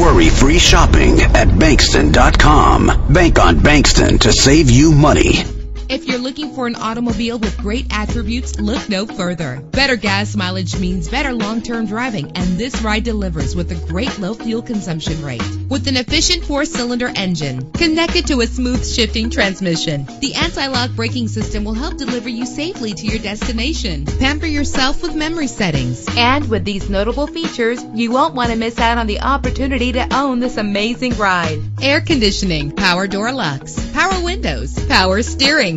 worry-free shopping at Bankston.com. Bank on Bankston to save you money. If you're looking for an automobile with great attributes, look no further. Better gas mileage means better long-term driving, and this ride delivers with a great low fuel consumption rate. With an efficient 4-cylinder engine connected to a smooth shifting transmission, the anti-lock braking system will help deliver you safely to your destination. Pamper yourself with memory settings. And with these notable features, you won't want to miss out on the opportunity to own this amazing ride. Air conditioning, power door locks, power windows, power steering,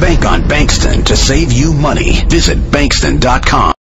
Bank on Bankston to save you money. Visit Bankston.com.